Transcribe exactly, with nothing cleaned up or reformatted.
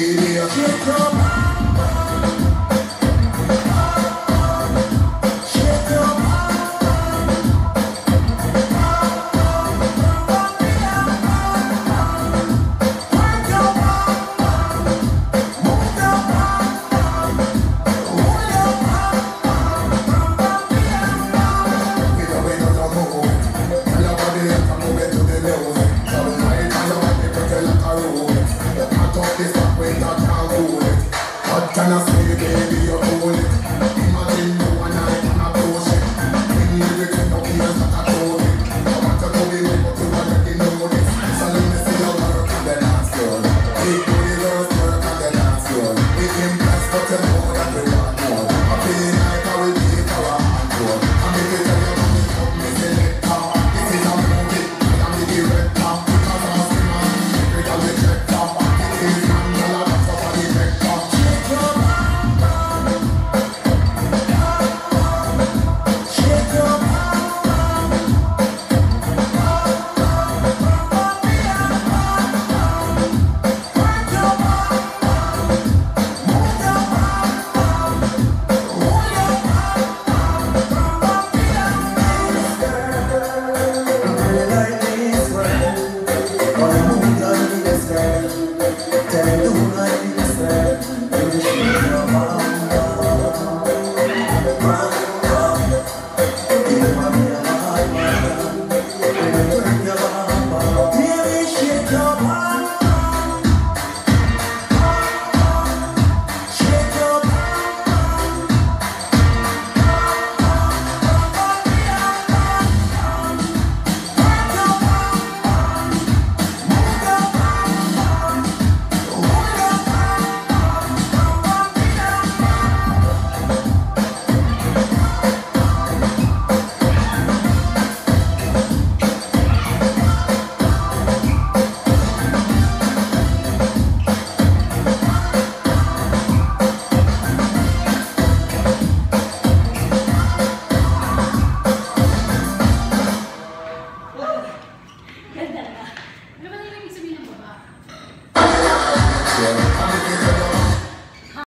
Here comes